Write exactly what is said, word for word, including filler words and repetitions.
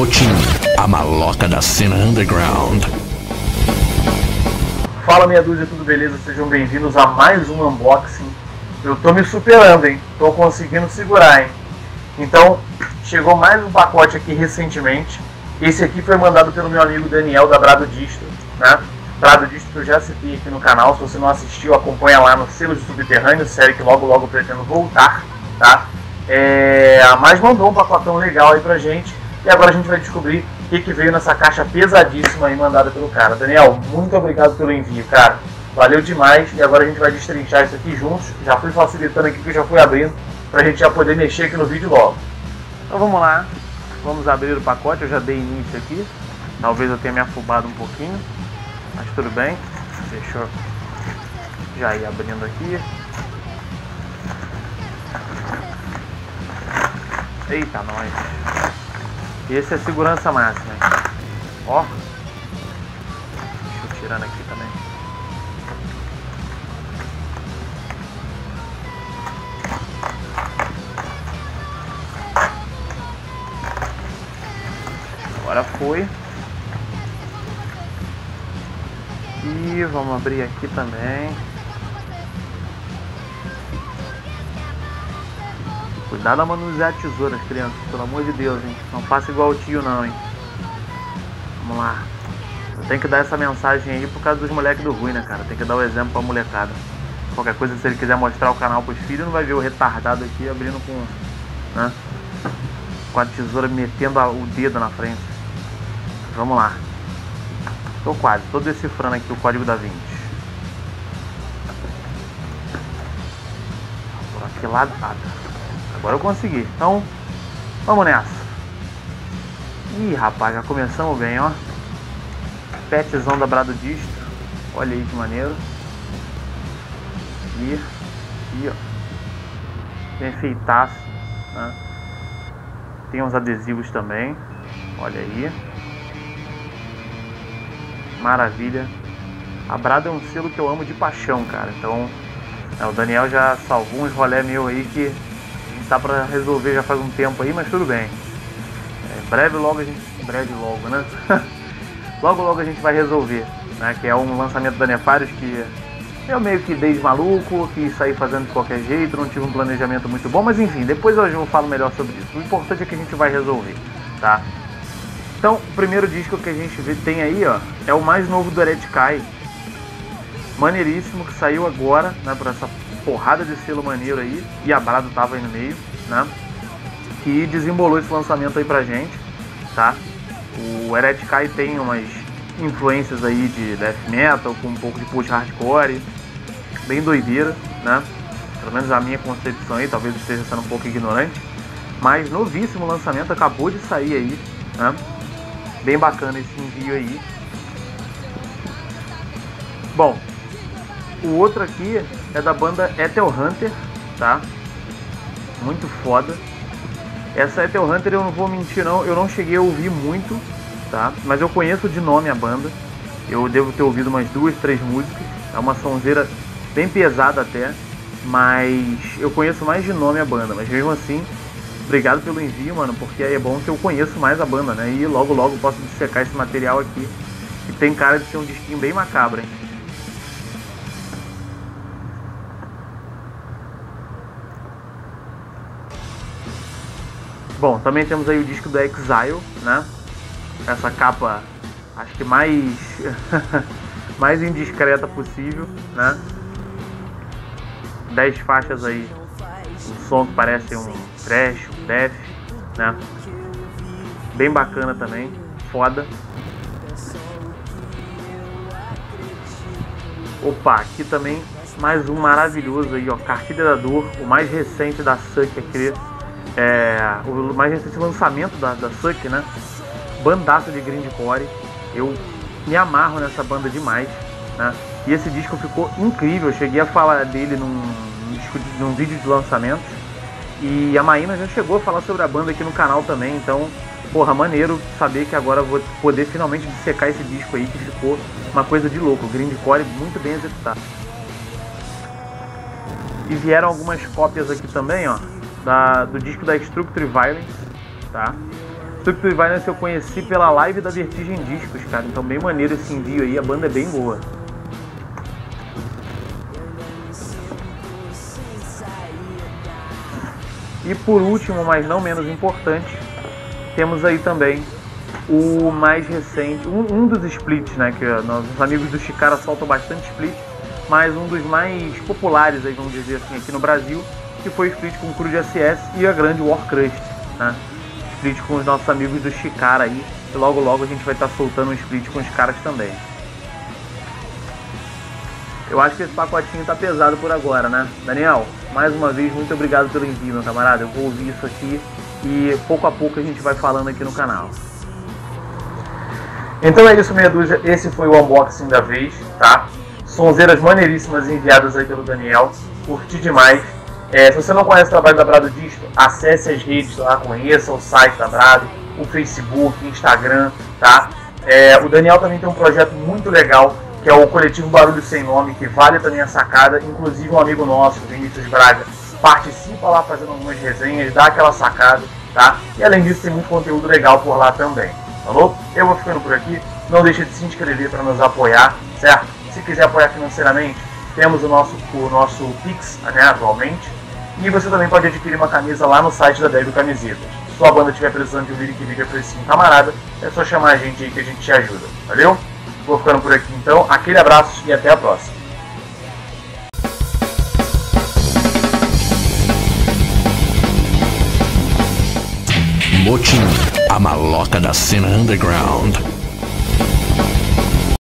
Motim, a maloca da cena underground. Fala meia dúzia, tudo beleza? Sejam bem-vindos a mais um unboxing. Eu tô me superando, hein? Tô conseguindo segurar, hein? Então, chegou mais um pacote aqui recentemente. Esse aqui foi mandado pelo meu amigo Daniel da Brado Distro, né? Brado Distro que eu já citei aqui no canal. Se você não assistiu, acompanha lá no Selo de Subterrâneo, série que logo logo pretendo voltar, tá? É... Mas mandou um pacotão legal aí pra gente. E agora a gente vai descobrir o que, que veio nessa caixa pesadíssima aí mandada pelo cara. Daniel, muito obrigado pelo envio, cara. Valeu demais. E agora a gente vai destrinchar isso aqui juntos. Já fui facilitando aqui, que eu já fui abrindo, pra gente já poder mexer aqui no vídeo logo. Então vamos lá. Vamos abrir o pacote. Eu já dei início aqui. Talvez eu tenha me afobado um pouquinho, mas tudo bem. Deixa eu já ir abrindo aqui. Eita, nós. Esse é segurança máxima. Ó. Deixa eu tirando aqui também. Agora foi. E vamos abrir aqui também. Cuidado a manusear tesouras, crianças, pelo amor de Deus, hein? Não faça igual o tio não, hein? Vamos lá. Eu tenho que dar essa mensagem aí por causa dos moleques do ruim, né, cara? Tem que dar o exemplo pra molecada. Qualquer coisa, se ele quiser mostrar o canal pros filhos, não vai ver o retardado aqui abrindo com, né? Com a tesoura metendo a, o dedo na frente. Vamos lá. Tô quase, tô decifrando aqui o código da vinte. Por aqui ladada. Agora eu consegui, então vamos nessa. Ih, rapaz, já começamos bem, ó. Petzão da Brado Distro. Olha aí que maneiro. E aqui, ó. Tem feitaço, né? Tem uns adesivos também. Olha aí. Maravilha. A Brado é um selo que eu amo de paixão, cara. Então, é, o Daniel já salvou uns rolé meu aí que tá pra resolver já faz um tempo aí, mas tudo bem. É, breve logo a gente... Breve logo, né? Logo logo a gente vai resolver, né? Que é um lançamento da NeFários que eu meio que dei de maluco, que saí fazendo de qualquer jeito, não tive um planejamento muito bom, mas enfim, depois hoje eu falo melhor sobre isso. O importante é que a gente vai resolver, tá? Então, o primeiro disco que a gente vê, tem aí, ó, é o mais novo do Eretkai. Maneiríssimo, que saiu agora, né, pra essa porrada de selo maneiro aí, e a Brado tava aí no meio, né, que desembolou esse lançamento aí pra gente, tá? O Eretkai tem umas influências aí de death metal, com um pouco de post hardcore, bem doideira, né, pelo menos a minha concepção aí, talvez esteja sendo um pouco ignorante, mas novíssimo lançamento, acabou de sair aí, né, bem bacana esse envio aí. Bom, o outro aqui é da banda Ethel Hunter, tá? Muito foda. Essa Ethel Hunter, eu não vou mentir não, eu não cheguei a ouvir muito, tá? Mas eu conheço de nome a banda. Eu devo ter ouvido umas duas, três músicas. É uma sonzeira bem pesada até, mas eu conheço mais de nome a banda. Mas mesmo assim, obrigado pelo envio, mano, porque aí é bom que eu conheço mais a banda, né? E logo logo posso dissecar esse material aqui, que tem cara de ser um disquinho bem macabro, hein? Bom, também temos aí o disco da Exile, né? Essa capa, acho que mais, mais indiscreta possível, né? Dez faixas aí, um som que parece um thrash, um death, né? Bem bacana também, foda. Opa, aqui também mais um maravilhoso aí, ó, Cartilha da Dor, o mais recente da Sun Acre. É, o mais recente lançamento da, da Suck, né? Bandaço de grindcore. Eu me amarro nessa banda demais, né? E esse disco ficou incrível. Eu cheguei a falar dele num, disco de, num vídeo de lançamento. E a Maína já chegou a falar sobre a banda aqui no canal também. Então, porra, maneiro saber que agora eu vou poder finalmente dissecar esse disco aí, que ficou uma coisa de louco. Grindcore muito bem executado. E vieram algumas cópias aqui também, ó. Da, do disco da Structure Violence, tá? Structure Violence eu conheci pela live da Vertigem Discos, cara. Então bem maneiro esse envio aí, a banda é bem boa. E por último, mas não menos importante, temos aí também o mais recente, um, um dos splits, né, que nossos amigos do Shikara soltam bastante split, mas um dos mais populares, aí, vamos dizer assim, aqui no Brasil, que foi o split com o Cru de S S e a grande War Crush, né? Split com os nossos amigos do Shikara aí, e logo logo a gente vai estar soltando um split com os caras também. Eu acho que esse pacotinho tá pesado por agora, né? Daniel, mais uma vez, muito obrigado pelo envio, meu camarada. Eu vou ouvir isso aqui e pouco a pouco a gente vai falando aqui no canal. Então é isso, meia dúzia. Esse foi o unboxing da vez, tá? Sonzeiras maneiríssimas enviadas aí pelo Daniel. Curti demais. É, se você não conhece o trabalho da Brado Distro, acesse as redes lá, conheça o site da Brado, o Facebook, Instagram, tá? É, o Daniel também tem um projeto muito legal, que é o Coletivo Barulho Sem Nome, que vale também a sacada. Inclusive um amigo nosso, Vinícius Braga, participa lá fazendo algumas resenhas, dá aquela sacada, tá? E além disso tem muito conteúdo legal por lá também, falou? Eu vou ficando por aqui, não deixa de se inscrever para nos apoiar, certo? Se quiser apoiar financeiramente, temos o nosso, o nosso Pix, né, atualmente, e você também pode adquirir uma camisa lá no site da Devil Camisetas. Se sua banda estiver precisando de um link vídeo para esse camarada, é só chamar a gente aí que a gente te ajuda, valeu? Vou ficando por aqui então, aquele abraço e até a próxima. Motim, a maloca da cena underground.